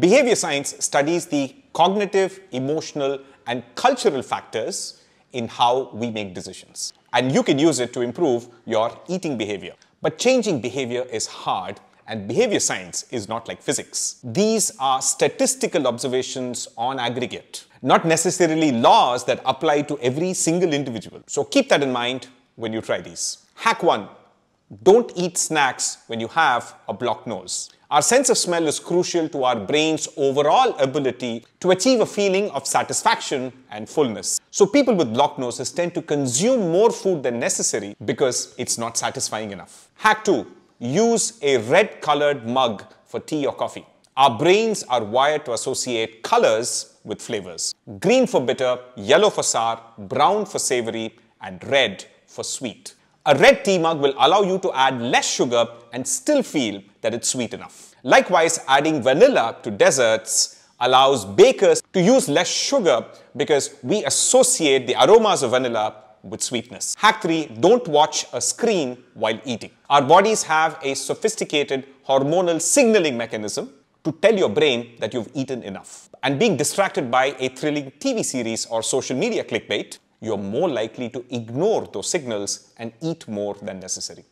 Behavior science studies the cognitive, emotional, and cultural factors in how we make decisions. And you can use it to improve your eating behavior. But changing behavior is hard, and behavior science is not like physics. These are statistical observations on aggregate, not necessarily laws that apply to every single individual. So keep that in mind when you try these. Hack one, don't eat snacks when you have a blocked nose. Our sense of smell is crucial to our brain's overall ability to achieve a feeling of satisfaction and fullness. So people with blocked noses tend to consume more food than necessary because it's not satisfying enough. Hack 2. Use a red-colored mug for tea or coffee. Our brains are wired to associate colors with flavors. Green for bitter, yellow for sour, brown for savory, and red for sweet. A red tea mug will allow you to add less sugar and still feel that it's sweet enough. Likewise, adding vanilla to desserts allows bakers to use less sugar because we associate the aromas of vanilla with sweetness. Hack 3, don't watch a screen while eating. Our bodies have a sophisticated hormonal signaling mechanism to tell your brain that you've eaten enough. And being distracted by a thrilling TV series or social media clickbait, you're more likely to ignore those signals and eat more than necessary.